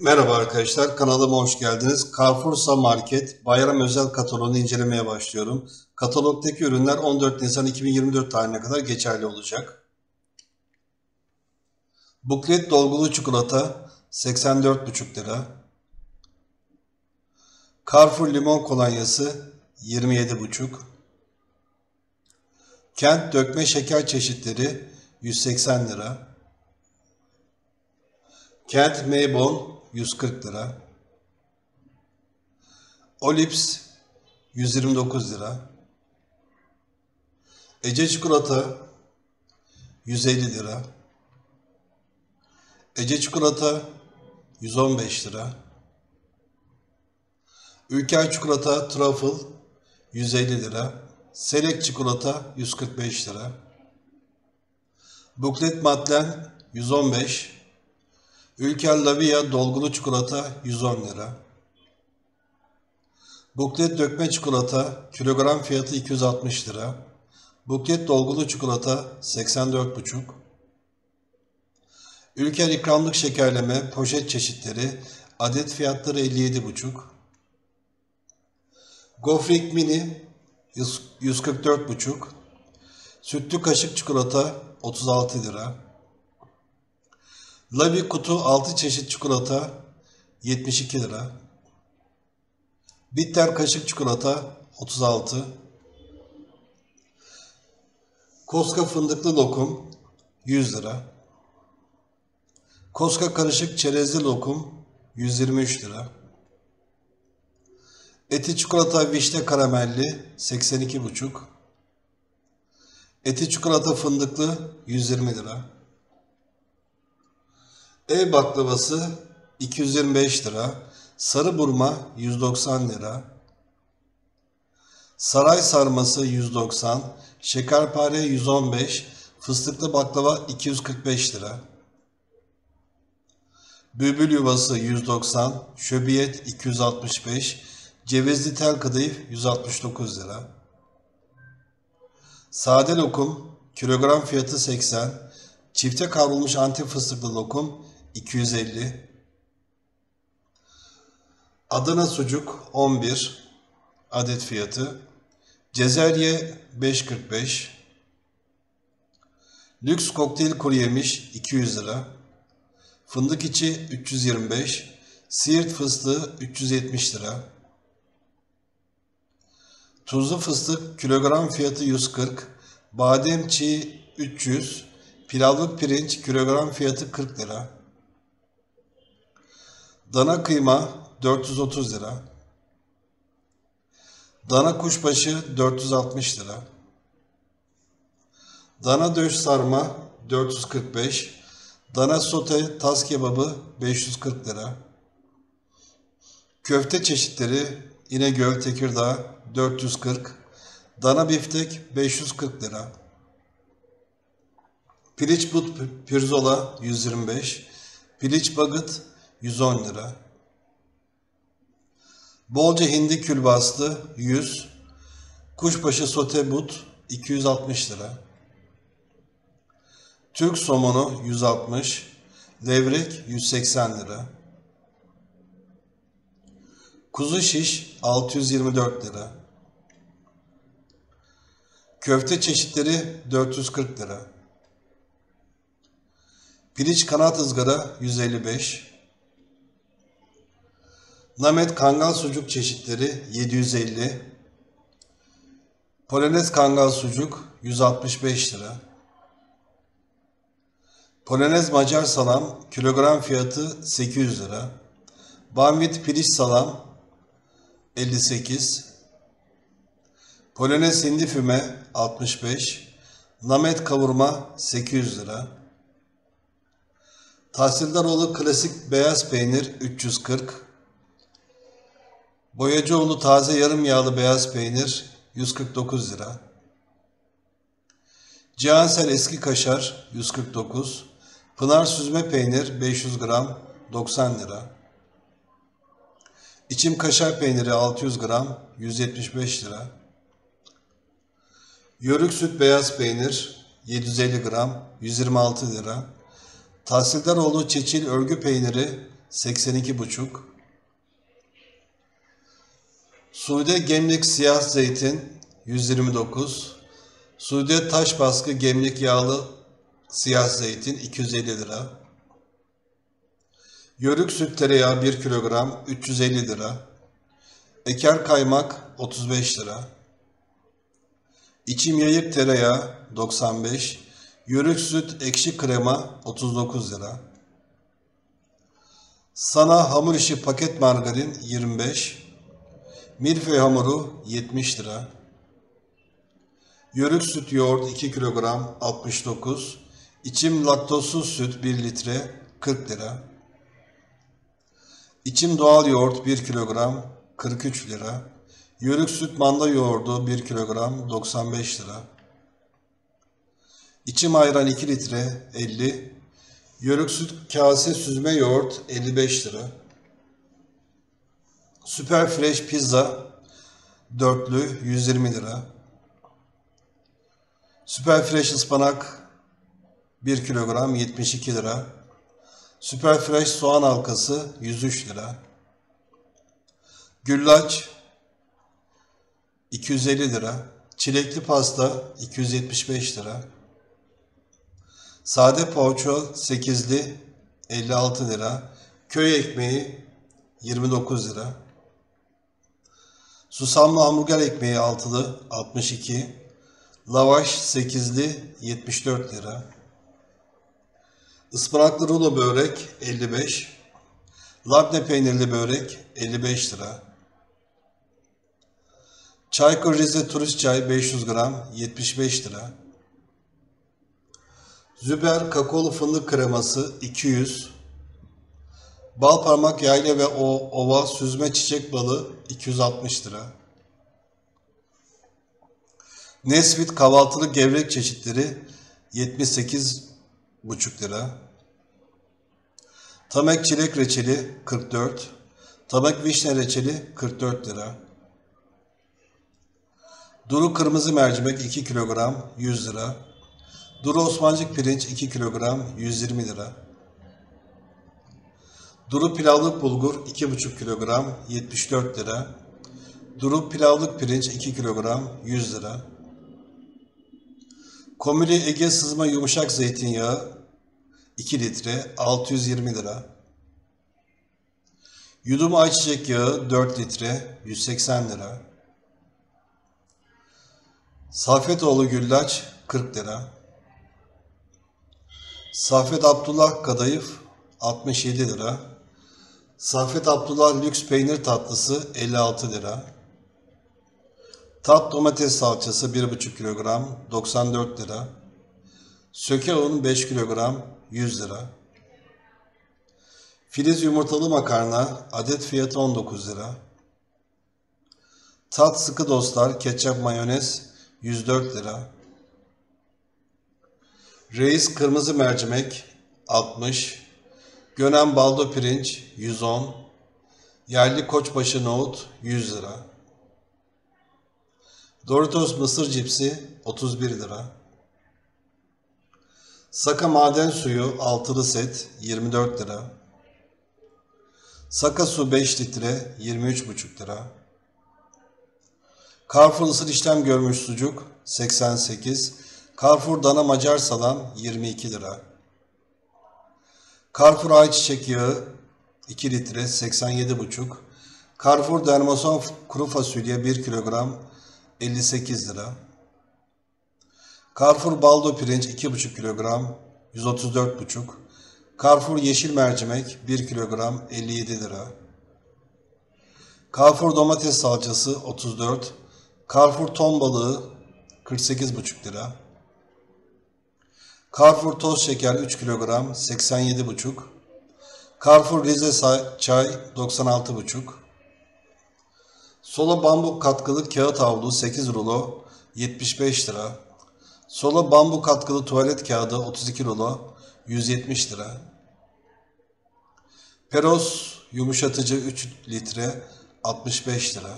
Merhaba arkadaşlar, kanalıma hoş geldiniz. CarrefourSA Market bayram özel kataloğunu incelemeye başlıyorum. Katalogdaki ürünler 14 Nisan 2024 tarihine kadar geçerli olacak. Buklet dolgulu çikolata 84,5 lira. Carrefour limon kolonyası 27,5. Kent dökme şeker çeşitleri 180 lira. Kent meybon 140 lira. Olips 129 lira. Ece çikolata 150 lira. Ece çikolata 115 lira. Ülker çikolata truffle 150 lira. Selec çikolata 145 lira. Buklet madlen 115 lira. Ülker Lavi dolgulu çikolata 110 lira. Buket dökme çikolata kilogram fiyatı 260 lira. Buket dolgulu çikolata 84,5. Ülker ikramlık şekerleme poşet çeşitleri adet fiyatları 57,5. Gofrik mini 144,5. Sütlü kaşık çikolata 36 lira. Lavi kutu 6 çeşit çikolata 72 lira. Bitter kaşık çikolata 36. Koska fındıklı lokum 100 lira. Koska karışık çerezli lokum 123 lira. Eti çikolata vişne karamelli 82,5. Eti çikolata fındıklı 120 lira. Ev baklavası 225 lira, sarı burma 190 lira, saray sarması 190, şekerpare 115, fıstıklı baklava 245 lira, bülbül yuvası 190, şöbiyet 265, cevizli tel kadayıf 169 lira, sade lokum kilogram fiyatı 80, çifte kavrulmuş antep fıstıklı lokum 250. Adana sucuk 11 adet fiyatı. Cezerye 5,45. Lüks kokteyl kuru yemiş 200 lira. Fındık içi 325. Siirt fıstığı 370 lira. Tuzlu fıstık kilogram fiyatı 140. Badem çiğ 300. Pilavlık pirinç kilogram fiyatı 40 lira. Dana kıyma 430 lira. Dana kuşbaşı 460 lira. Dana döş sarma 445. Dana sote tas kebabı 540 lira. Köfte çeşitleri İnegöl Tekirdağ 440. Dana biftek 540 lira. Piliç but pirzola 125. Piliç bagıt 110 lira. Bolca hindi külbastı 100. Kuşbaşı sote but 260 lira. Türk somonu 160. Levrek 180 lira. Kuzu şiş 624 lira. Köfte çeşitleri 440 lira. Piliç kanat ızgara 155. Namet kangal sucuk çeşitleri 750. Polonez kangal sucuk 165 lira. Polonez macar salam kilogram fiyatı 800 lira. Banvit piliç salam 58. Polonez hindi füme 65. Namet kavurma 800 lira. Tahsildaroğlu klasik beyaz peynir 340. Boyacıoğlu taze yarım yağlı beyaz peynir 149 lira. Cihansel eski kaşar 149. Pınar süzme peynir 500 gram 90 lira. İçim kaşar peyniri 600 gram 175 lira. Yörük süt beyaz peynir 750 gram 126 lira. Tahsildaroğlu çeçil örgü peyniri 82,5. Sude Gemlik Siyah Zeytin 129. Sude Taş Baskı Gemlik Yağlı Siyah Zeytin 250 lira. Yörük Süt Tereyağı 1 kilogram 350 lira. Eker Kaymak 35 lira. İçim Yayık Tereyağı 95. Yörük Süt Ekşi Krema 39 lira. Sana Hamur işi Paket Margarin 25. Milföy hamuru 70 lira. Yörük süt yoğurt 2 kilogram 69. İçim laktozsuz süt 1 litre 40 lira. İçim doğal yoğurt 1 kilogram 43 lira. Yörük süt manda yoğurdu 1 kilogram 95 lira. İçim ayran 2 litre 50. Yörük süt kase süzme yoğurt 55 lira. Süper Fresh Pizza dörtlü 120 lira. Süper Fresh ıspanak 1 kilogram 72 lira. Süper Fresh soğan halkası 103 lira. Güllaç 250 lira. Çilekli pasta 275 lira. Sade poğaça 8'li 56 lira. Köy ekmeği 29 lira. Susamlı hamburger ekmeği altılı 62, lavaş 8'li 74 lira, ıspanaklı rulo börek 55, labne peynirli börek 55 lira, Çaykur Rize turist çay 500 gram 75 lira, Züber kakaolu fındık kreması 200, bal parmak yayla ve ova süzme çiçek balı 260 lira. Nesvit kahvaltılı gevrek çeşitleri 78,5 lira. Tamek çilek reçeli 44. Tamek vişne reçeli 44 lira. Duru kırmızı mercimek 2 kilogram 100 lira. Duru Osmancık pirinç 2 kilogram 120 lira. Duru pilavlık bulgur 2,5 kilogram 74 lira. Duru pilavlık pirinç 2 kilogram 100 lira. Komili Ege sızma yumuşak zeytinyağı 2 litre 620 lira. Yudum ayçiçek yağı 4 litre 180 lira. Safetoğlu güllaç 40 lira. Safet Abdullah kadayıf 67 lira. Safet Abdullah lüks peynir tatlısı 56 lira. Tat domates salçası 1,5 kilogram 94 lira. Söke un 5 kilogram 100 lira. Filiz yumurtalı makarna adet fiyatı 19 lira. Tat sıkı dostlar ketçap mayonez 104 lira. Reis kırmızı mercimek 60 lira. Gönen baldo pirinç 110, yerli koçbaşı nohut 100 lira. Doritos mısır cipsi 31 lira. Saka maden suyu altılı set 24 lira. Saka su 5 litre 23,5 lira. Carrefour ısır işlem görmüş sucuk 88, Carrefour dana macar salam 22 lira. Carrefour ayçiçek yağı 2 litre 87,5. Carrefour dermason kuru fasulye 1 kilogram 58 lira. Carrefour baldo pirinç 2,5 kilogram 134,5. Carrefour yeşil mercimek 1 kilogram 57 lira. Carrefour domates salçası 34. Carrefour ton balığı 48,5 lira. Carrefour toz şeker 3 kilogram 87,5. Carrefour Rize çay 96,5. Solo bambu katkılı kağıt havlu 8 rulo 75 lira. Solo bambu katkılı tuvalet kağıdı 32 rulo 170 lira. Peroz yumuşatıcı 3 litre 65 lira.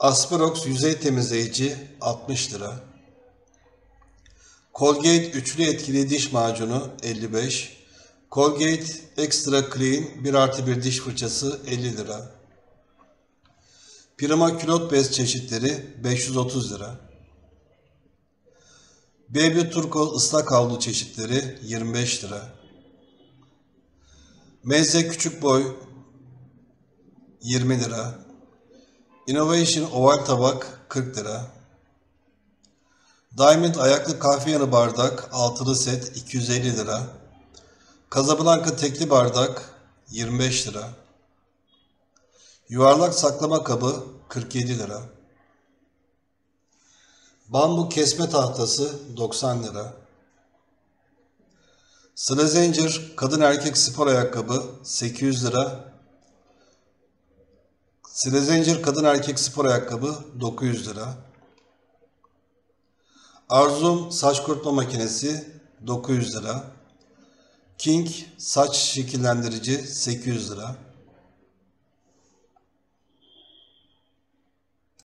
Asperox yüzey temizleyici 60 lira. Colgate üçlü etkili diş macunu 55, Colgate Extra Clean 1+1 diş fırçası 50 lira. Primakülot bez çeşitleri 530 lira. Baby Turko ıslak havlu çeşitleri 25 lira. Meze küçük boy 20 lira. Innovation oval tabak 40 lira. Diamond ayaklı kahve yanı bardak altılı set 250 lira. Casablanca tekli bardak 25 lira. Yuvarlak saklama kabı 47 lira. Bambu kesme tahtası 90 lira. Slazenger kadın erkek spor ayakkabı 800 lira. Slazenger kadın erkek spor ayakkabı 900 lira. Arzum saç kurutma makinesi 900 lira. King saç şekillendirici 800 lira.